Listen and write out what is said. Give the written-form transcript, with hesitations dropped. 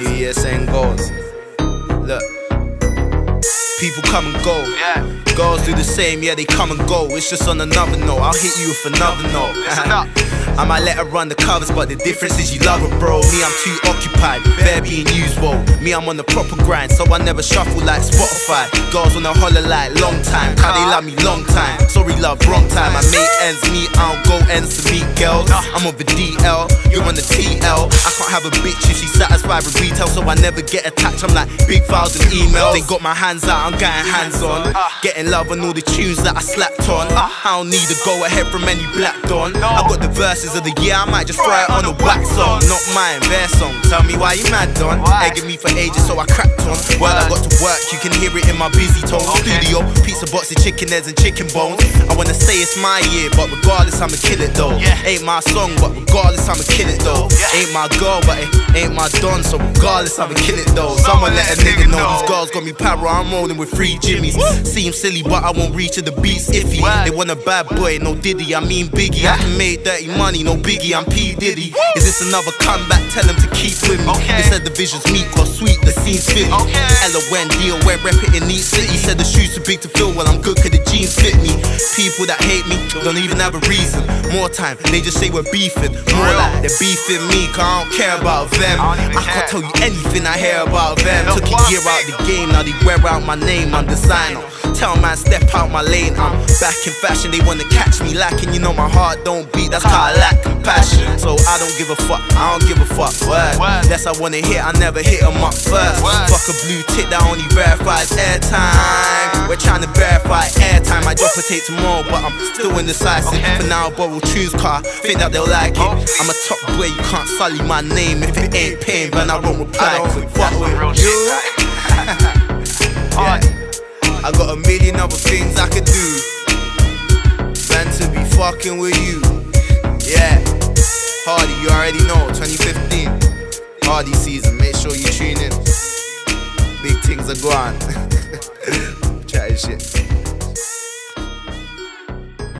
New Year saying goals. Look, people come and go. Yeah. Girls do the same, yeah, they come and go. It's just on another note, I'll hit you with another note. I might let her run the covers, but the difference is you love her, bro. Me, I'm too occupied, bare being usual. Me, I'm on the proper grind, so I never shuffle like Spotify. Girls wanna holler like long time, how they love me long time. Sorry love, wrong time, I make ends meet, I don't go ends to meet girls. I'm on the DL, you're on the TL. I can't have a bitch if she's satisfied with retail, so I never get attached, I'm like big files and emails. They got my hands out, I'm getting hands on, getting love on all the tunes that I slapped on. I don't need to go ahead from any black don. I got the verses of the year, I might just try it on a wax song. Not mine, their song. Tell me why you mad, Don. Egging me for ages, so I cracked on. While I got to work, you can hear it in my busy tone. Studio, pizza box of chicken heads and chicken bones. I wanna say it's my year, but regardless, I'ma kill it though. Ain't my song, but regardless, I'ma kill it though. Ain't my girl, but it ain't my Don, so regardless, I'ma kill it though. Someone let a nigga know. These girls got me para, I'm rolling with three jimmies. Seems silly, but I won't reach to the beats iffy. They want a bad boy, no Diddy, I mean Biggie. I can make dirty money, no Biggie, I'm P. Diddy. Is this another comeback? Tell them to keep with me. They said the vision's meek, or sweet, the scene's fit. L-O-N-D, and we're repping in each city. Said the shoes too big to fill, well I'm good cause the jeans fit me. People that hate me don't even have a reason. More time, they just say we're beefing. More like they're beefing me, cause I don't care about them. I can't tell you anything I hear about them. Took a year out the game, now they wear out my name, I'm designer. Tell man, step out my lane, I'm back in fashion. They wanna catch me lacking, you know my heart don't beat, that's how I lack compassion. So I don't give a fuck, I don't give a fuck, word. Unless I wanna hit, I never hit them up first. Fuck a blue tick that only verifies airtime. We're trying to verify airtime. I drop a tape tomorrow, but I'm still indecisive. For now, I borrow tunes, car, think that they'll like it. I'm a top boy, you can't sully my name. If it ain't pain, then I won't reply. Fuck with you. I got a million other things I could do than to be fucking with you. Yeah, Hardy, you already know, 2015 Hardy season, make sure you tune in. Big things are going. Chatting shit.